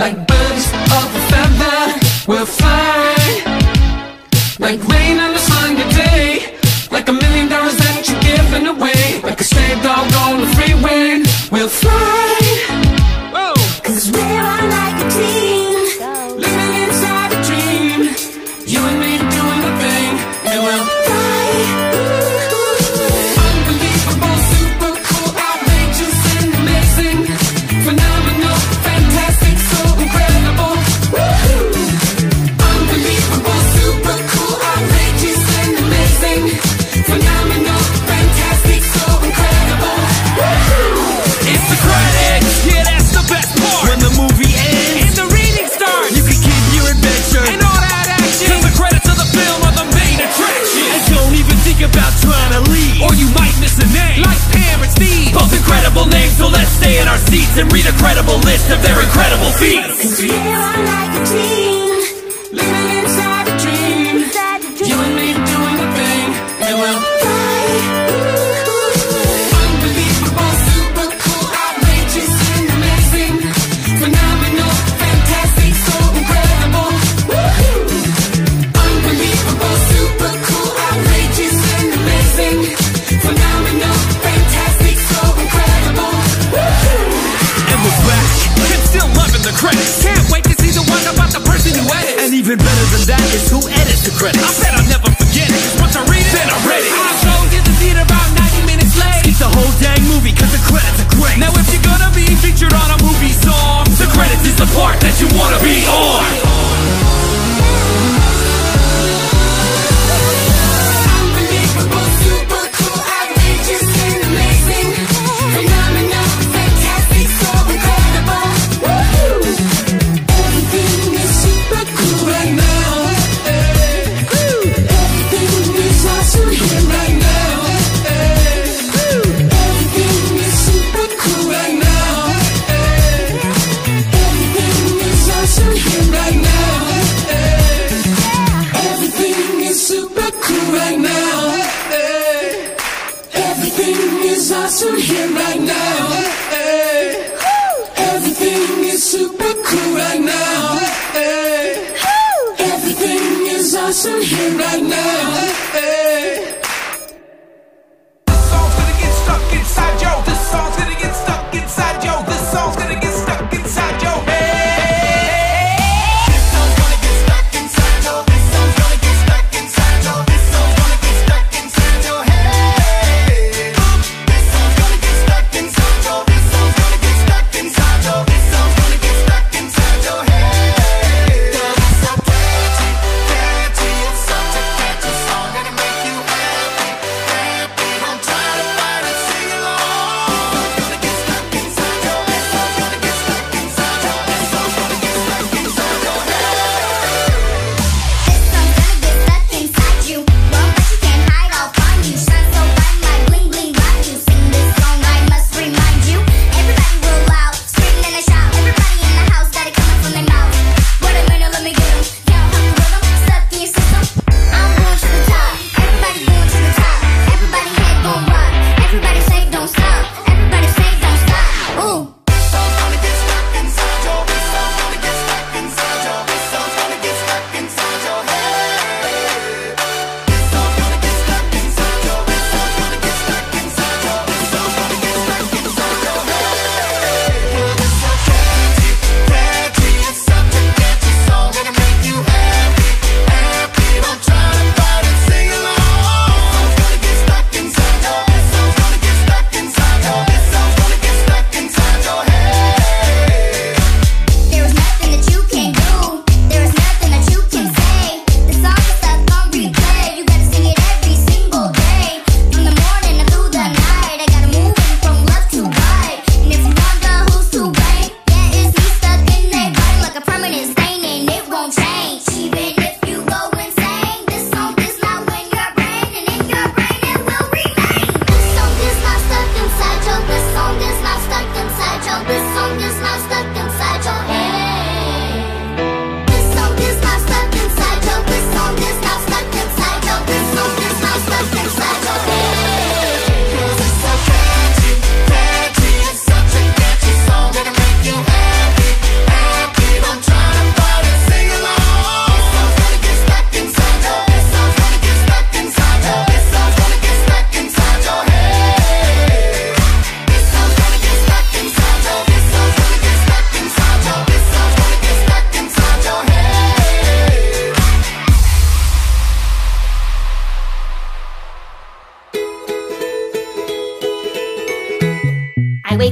Like birds of a feather, we'll fly. Like rain on a sunny day. Like $1 million that you're giving away. Like a stray dog on the freeway, we'll fly. Whoa. 'Cause we are like a team, living inside a dream. You and me doing the thing, and we'll fly. Unbelievable, super cool, outrageous and amazing. Phenomenal, fantastic, so incredible. Unbelievable, super cool, outrageous and amazing. Phenomenal, fantastic, so incredible. It's the credit, yeah, that's the best part. When the movie ends and the reading starts, you can keep your adventure and all that action. 'Cause the credits of the film are the main attraction. And don't even think about trying to leave, or you might miss a name like Parents Need. Both incredible names, so let's stay in our seats and read a credible list of their incredible feats. 'Cause we are like a team, living inside a dream. You and me doing the thing, and we'll fly. Unbelievable, super cool, outrageous and amazing. Phenomenal, fantastic, so incredible. Unbelievable, super cool, outrageous and amazing. Phenomenal, fantastic, so incredible. And we're back, and still loving the credits. Can't wait to see the one about the person who edits. And even better than that is who edits the credits. I bet I'll never forget it, 'cause once I read it, then I'm ready. I showed in the theater about 90 minutes late. Skip the whole dang movie, 'cause the credits are great. Now if you're gonna be featured on a movie song, the credits is the part that you wanna be on. Unbelievable, super cool, outrageous and amazing. Phenomenal, fantastic, so incredible. Everything is super cool right now. Everything is awesome here right now. Everything is super cool right now. Everything is awesome here right now. Everything is super cool right now. Everything is awesome here right now. Everything is super cool right now. Everything is awesome here right now. This song's gonna get stuck inside yo. This song's gonna get stuck inside yo. This song's gonna get stuck inside yo. This song's gonna get stuck inside yo. This song's gonna get stuck inside yo. This song's gonna get stuck inside yo. This song's gonna get stuck inside yo. This song's gonna get stuck inside yo. This song's gonna get stuck inside yo. It's so catchy, it's such a catchy song, gonna make you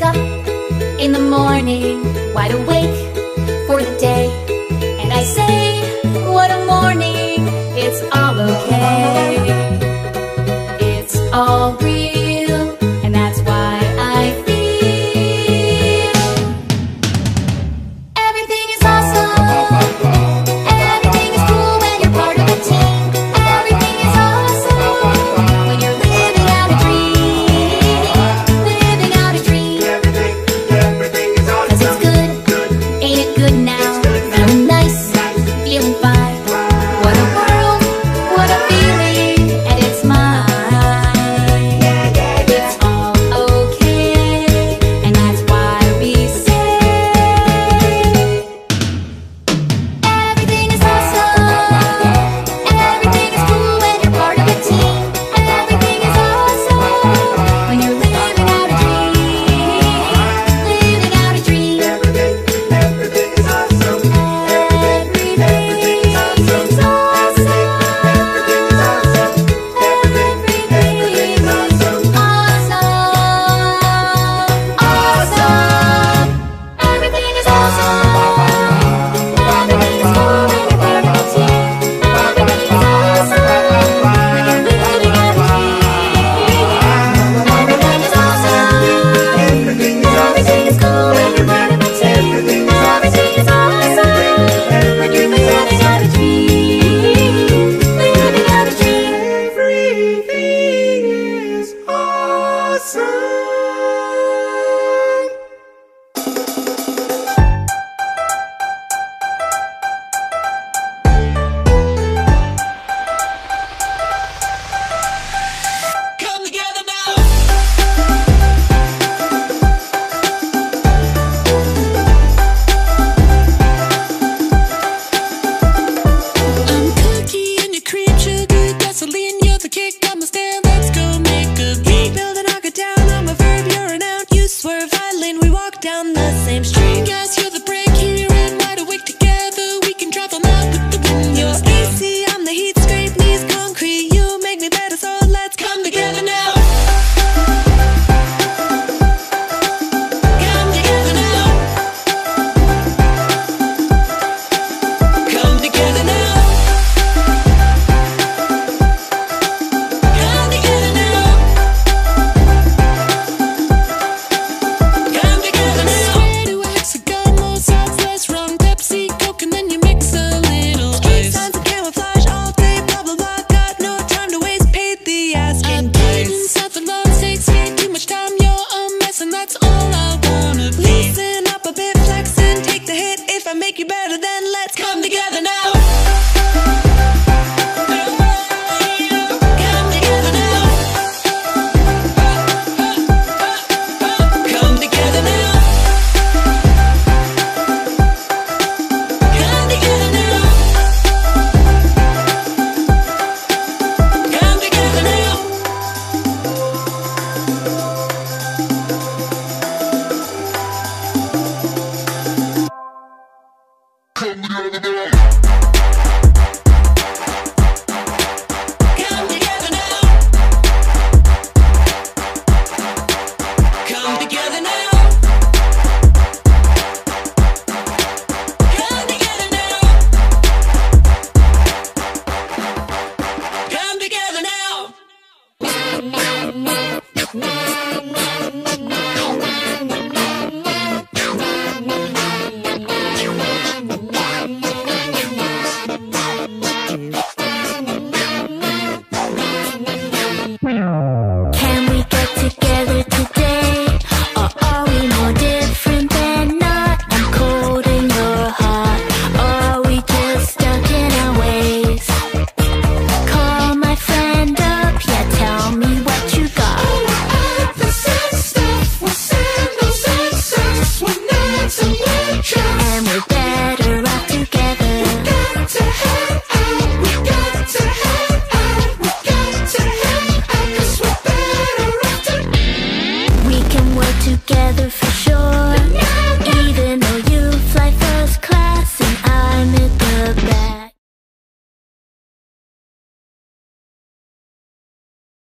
wake up in the morning, wide awake for the day.